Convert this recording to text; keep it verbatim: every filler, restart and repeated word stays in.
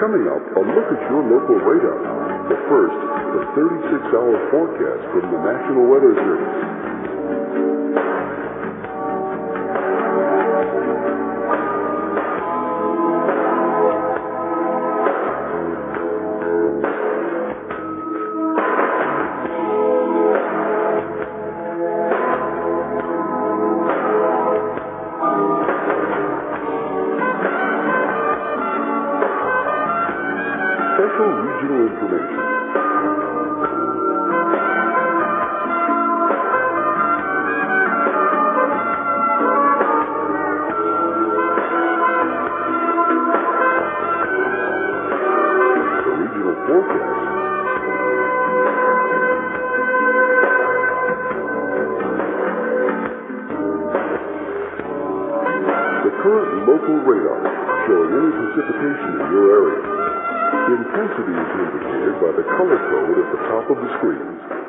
Coming up, a look at your local radar. But first, the thirty-six hour forecast from the National Weather Service. Central regional information. The regional forecast. The current local radar showing any precipitation in your area. Intensity is indicated by the color code at the top of the screens.